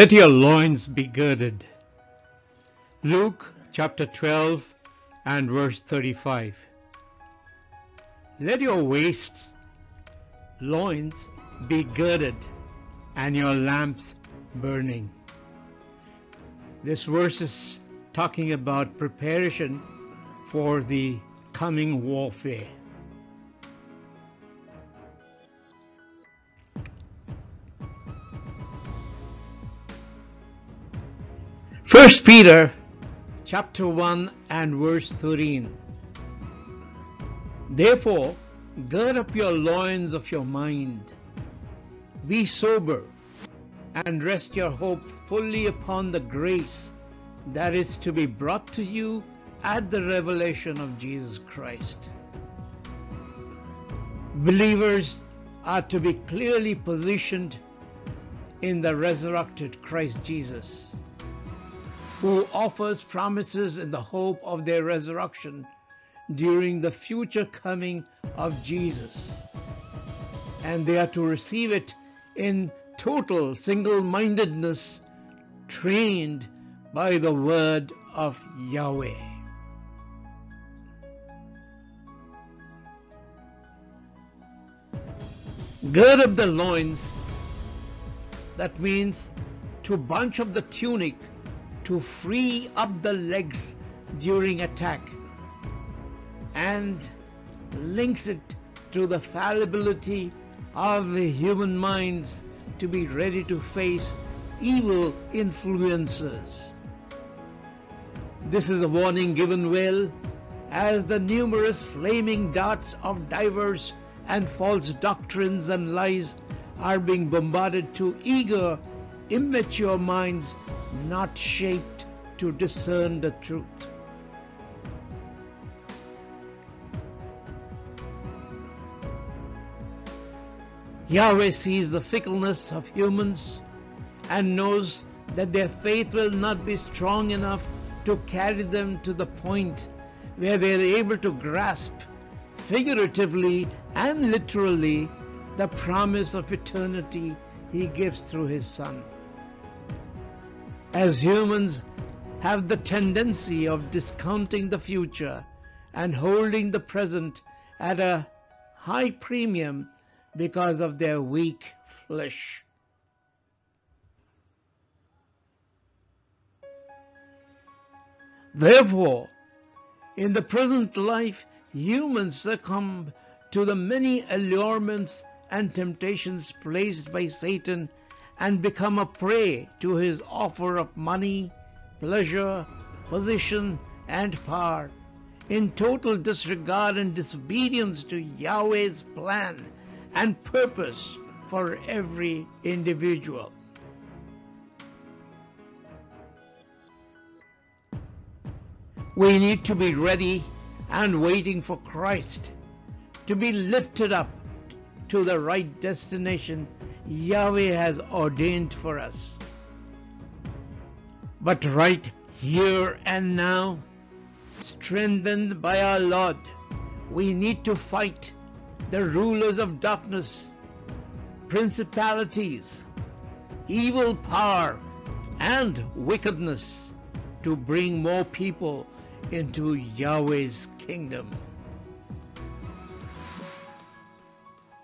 Let your loins be girded. Luke chapter 12 and verse 35. Let your waists, loins be girded, and your lamps burning. This verse is talking about preparation for the coming warfare. First Peter chapter 1 and verse 13. Therefore, gird up your loins of your mind, be sober, and rest your hope fully upon the grace that is to be brought to you at the revelation of Jesus Christ. Believers are to be clearly positioned in the resurrected Christ Jesus, who offers promises in the hope of their resurrection during the future coming of Jesus. And they are to receive it in total single-mindedness, trained by the word of Yahweh. Gird up the loins, that means to bunch up the tunic, to free up the legs during attack, and links it to the fallibility of the human minds to be ready to face evil influences. This is a warning given well, as the numerous flaming darts of divers and false doctrines and lies are being bombarded to eager, immature minds not shaped to discern the truth. Yahweh sees the fickleness of humans and knows that their faith will not be strong enough to carry them to the point where they are able to grasp, figuratively and literally, the promise of eternity He gives through His Son. As humans have the tendency of discounting the future and holding the present at a high premium because of their weak flesh. Therefore, in the present life, humans succumb to the many allurements and temptations placed by Satan and become a prey to his offer of money, pleasure, position, and power, in total disregard and disobedience to Yahweh's plan and purpose for every individual. We need to be ready and waiting for Christ to be lifted up to the right destination Yahweh has ordained for us. But right here and now, strengthened by our Lord, we need to fight the rulers of darkness, principalities, evil power, and wickedness to bring more people into Yahweh's kingdom.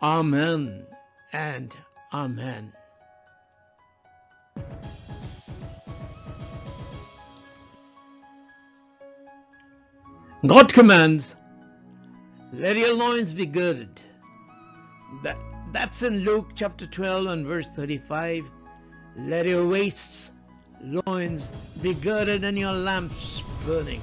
Amen and Amen. God commands, let your loins be girded. That's in Luke chapter 12 and verse 35. Let your waists, loins be girded and your lamps burning.